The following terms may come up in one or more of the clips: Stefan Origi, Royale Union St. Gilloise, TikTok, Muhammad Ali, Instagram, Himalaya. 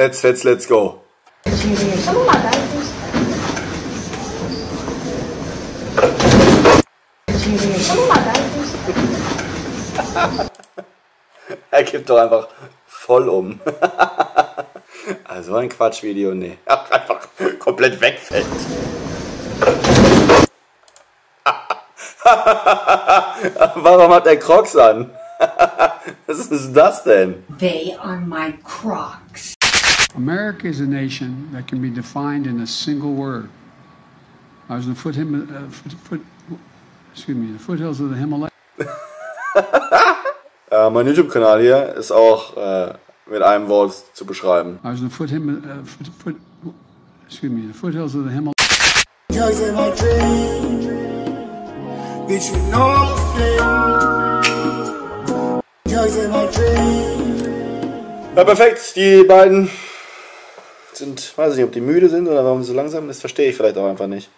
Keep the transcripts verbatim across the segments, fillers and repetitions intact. Let's, let's, let's go. Er kippt doch einfach voll um. Also ein Quatschvideo, nee. Einfach komplett wegfällt. Warum hat er Crocs an? Was ist das denn? They are my Crocs. America is a nation that can be defined in a single word. I was in the foot, uh, foot, foot, excuse me, the foothills of the Himalaya. uh, mein YouTube-Kanal hier ist auch uh, mit einem Wort zu beschreiben. I was in the foot, uh, foot, foot, excuse me, the foothills of the Himalaya. Ja, perfekt, die beiden sind, weiß ich nicht, ob die müde sind oder warum sie so langsam, das verstehe ich vielleicht auch einfach nicht.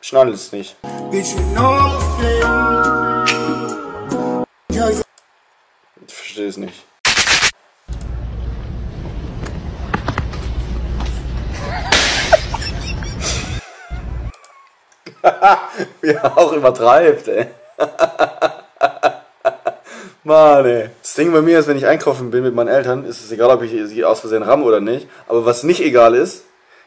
Schnallt es nicht. Ich verstehe es nicht. Wie er auch übertreibt, ey. Mann, ey. Das Ding bei mir ist, wenn ich einkaufen bin mit meinen Eltern, ist es egal, ob ich sie aus Versehen ramme oder nicht. Aber was nicht egal ist,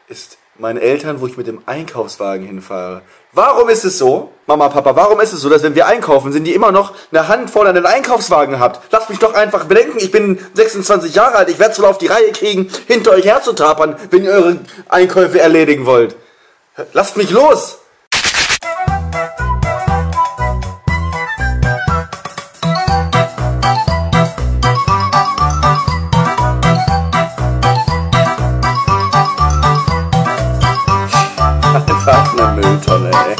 ist meinen Eltern, wo ich mit dem Einkaufswagen hinfahre. Warum ist es so, Mama, Papa, warum ist es so, dass wenn wir einkaufen sind, die immer noch eine Handvoll an den Einkaufswagen habt? Lasst mich doch einfach bedenken, ich bin sechsundzwanzig Jahre alt, ich werde es wohl auf die Reihe kriegen, hinter euch herzutapern, wenn ihr eure Einkäufe erledigen wollt. Lasst mich los! Mülltonne, ey.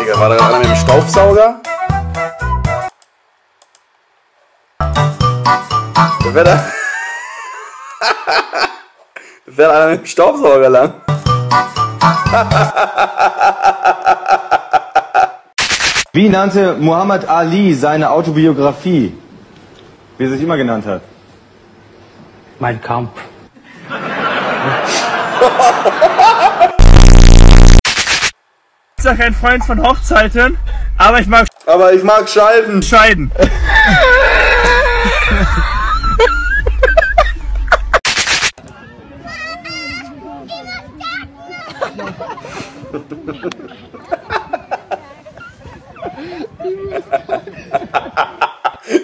Digga, war da gerade einer mit dem Staubsauger? Da fährt, da fährt einer mit dem Staubsauger lang. Wie nannte Muhammad Ali seine Autobiografie? Wie er sich immer genannt hat. Mein Kampf. Ich bin kein Freund von Hochzeiten, aber ich mag. Aber ich mag Scheiden. Scheiden.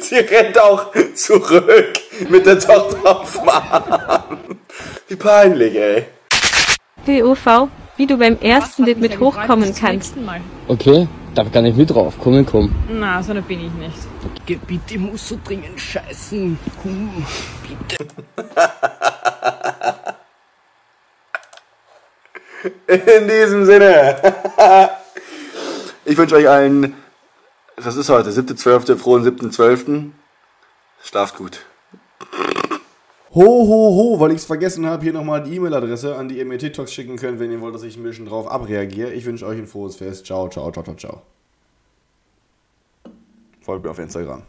Sie rennt auch zurück mit der Tochter auf dem Arm. Wie peinlich, ey. D O V, wie du beim ersten Lied mit hochkommen kannst. Okay, da kann ich mit drauf. Komm, komm. Na, so eine bin ich nicht. Okay, bitte musst du dringend scheißen. Komm, bitte. In diesem Sinne. Ich wünsche euch allen, das ist heute, siebter zwölfter, frohen siebten zwölften Schlaft gut. Ho, ho, ho, weil ich es vergessen habe, hier nochmal die E-Mail-Adresse, an die ihr mir TikToks schicken könnt, wenn ihr wollt, dass ich ein bisschen drauf abreagiere. Ich wünsche euch ein frohes Fest. Ciao, ciao, ciao, ciao, ciao. Folgt mir auf Instagram.